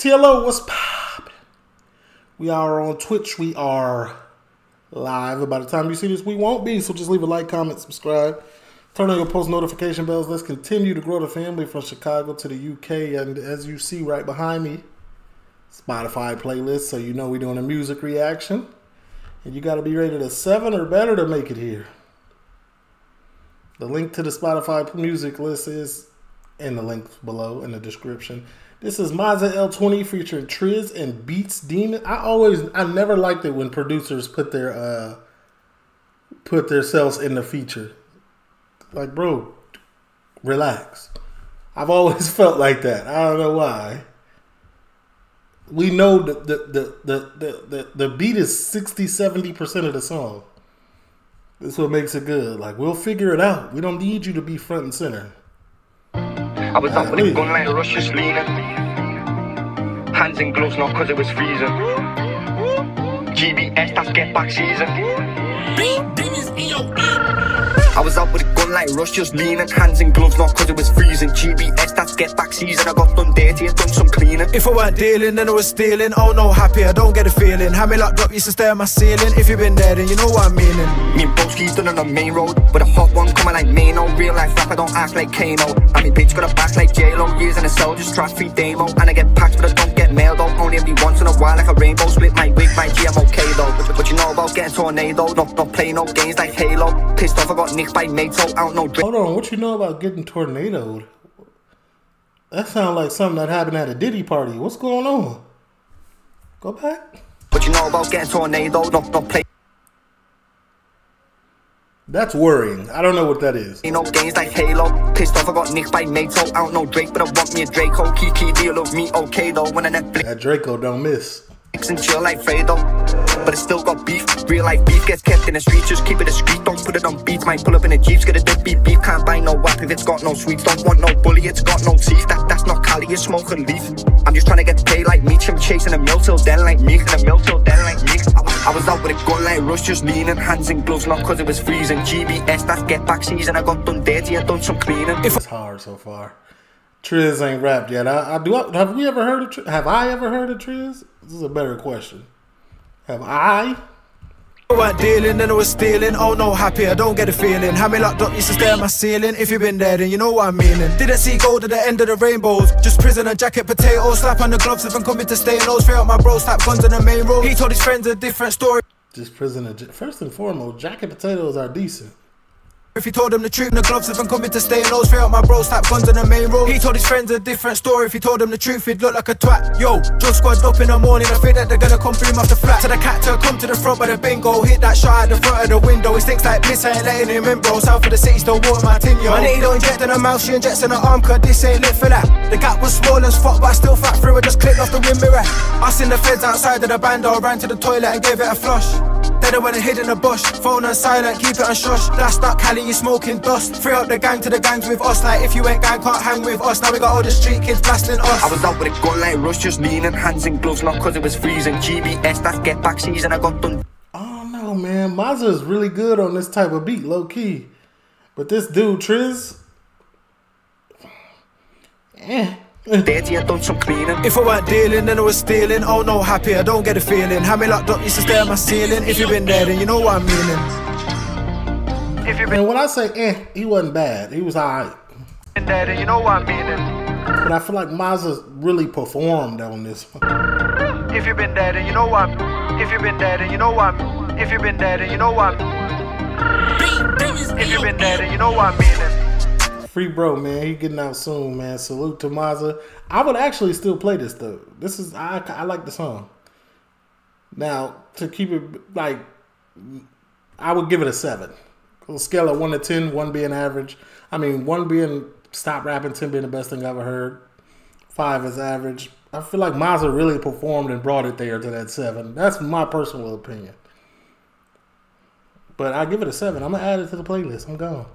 TLO, what's poppin'? We are on Twitch. We are live. By the time you see this, we won't be. So just leave a like, comment, subscribe. Turn on your post notification bells. Let's continue to grow the family from Chicago to the UK. And as you see right behind me, Spotify playlist. So you know we're doing a music reaction. And you got to be rated a 7 or better to make it here. The link to the Spotify music list is in the link below in the description. This is Mazza L20 featuring Trizz and Beat Demons. I never liked it when producers put themselves in the feature. Like, bro, relax. I've always felt like that. I don't know why. We know the beat is 60–70% of the song. That's what makes it good. Like, we'll figure it out. We don't need you to be front and center. I was up with a gun like Russia's leaning. Hands in gloves, not cause it was freezing. GBS, that's get back season. Beat Demons in your ear. I was up with a gun like Russia's leaning. Hands in gloves, not cause it was freezing. GBS, that's get back season. I got done dirty, I done some cleaning. If I weren't dealing, then I was stealing. Oh no, happy, I don't get a feeling. How me locked up used to stare at my ceiling. If you've been there, then you know what I meanin'. Me and Broski's done on the main road, with a hot one coming like Mano. Real life rapper, don't act like Kano. And me bitch got a back like J-Lo. Years in a cell, just trash free demo. And I get packed, but I don't get mail though. Only every once in a while, like a rainbow. Split my wig, my G, I'm okay though. But you know about getting tornado. Not play no games like Halo. Pissed off, I got by NATO, out no Drake. Hold on, what you know about getting tornadoed? That sounds like something that happened at a Diddy party. What's going on? Go back. What you know about getting tornadoed? Don't play. That's worrying. I don't know what that is. You know, games like Halo. Pissed off, I got nicked by NATO. Out no Drake, but I want me a Draco. Kiki, deal of me, okay though. When I Netflix. That Draco don't miss. And chill like Fredo, but I still got beef. Real life beef gets kept in the streets, just keep it discreet. Don't put it on beats, might pull up in the Jeeps. Get a dip beef, beef, can't buy no whack if it's got no sweets. Don't want no bully, it's got no teeth. That's not Cali, it's smoke and leaf. I'm just trying to get paid like meat. I'm chasing a meal till then like meat. And a meal till then like meat. I was out with a gun like Rush, just leaning. Hands in gloves, not cause it was freezing. GBS, that's get back season. I got done dirty, I done some cleaning. It's hard so far. Trizz ain't rapped yet. Have we ever heard of Trizz? Have I ever heard of Trizz? This is a better question. Have I? I weren't dealing, then I was stealing. Oh no, happy, I don't get a feeling. How me locked up used to stare at my ceiling. If you've been there, then you know what I meanin'. Didn't see gold at the end of the rainbows. Just prison and jacket potatoes. Slap on the gloves if I'm coming to stay low. Straight up my bro, slap guns on the main road. He told his friends a different story. Just prison and first and foremost, jacket potatoes are decent. If he told him the truth in the gloves, if I'm coming to stay low, straight up my bro, slap guns on the main road. He told his friends a different story. If he told him the truth, he'd look like a twat. Yo, drug squad up in the morning, I think that they're gonna come through him off the flat. To the cat to come to the front by the bingo. Hit that shot at the front of the window. It stinks like piss, I ain't letting him in, bro. South of the city, still water my tin, yo. My lady don't inject in her mouth, she injects in her arm, cause this ain't lit for that. The gap was small as fuck, but I still fat through it, just clicked off the wind mirror. I seen the feds outside of the bando, ran to the toilet and gave it a flush. Then I went and hid in the bush. Phone on silent, keep it on shush. Blast up Cali, you smoking dust. Free up the gang to the gangs with us. Like if you ain't gang, can't hang with us. Now we got all the street kids blasting us. I was out with a gun like Rush, just leaning. Hands in gloves, not cause it was freezing. GBS, that's get back season. I got done. Oh no, man, Mazza's really good on this type of beat, low key. But this dude Trizz, eh. Dirty, I done some cleaning. If I weren't dealing, then I was stealing. Oh no, happy, I don't get a feeling. How me locked up used to stare at my ceiling. If you've been there, then you know what I meanin'. If you've been, and when I say eh, he wasn't bad. He was alright. There, then you know what I meanin'. But I feel like Mazza really performed on this one. If you've been there, then you know what. If you've been there, then you know what. If you've been there, then you know what. If you've been there, then you know what I meanin'. Free bro, man. He getting out soon, man. Salute to Mazza. I would actually still play this though. This is I like the song. Now to keep it like, I would give it a 7. On a scale of 1 to 10, 1 being average. I mean, 1 being stop rapping, 10 being the best thing I've ever heard. 5 is average. I feel like Mazza really performed and brought it there to that 7. That's my personal opinion. But I give it a 7. I'm gonna add it to the playlist. I'm gone.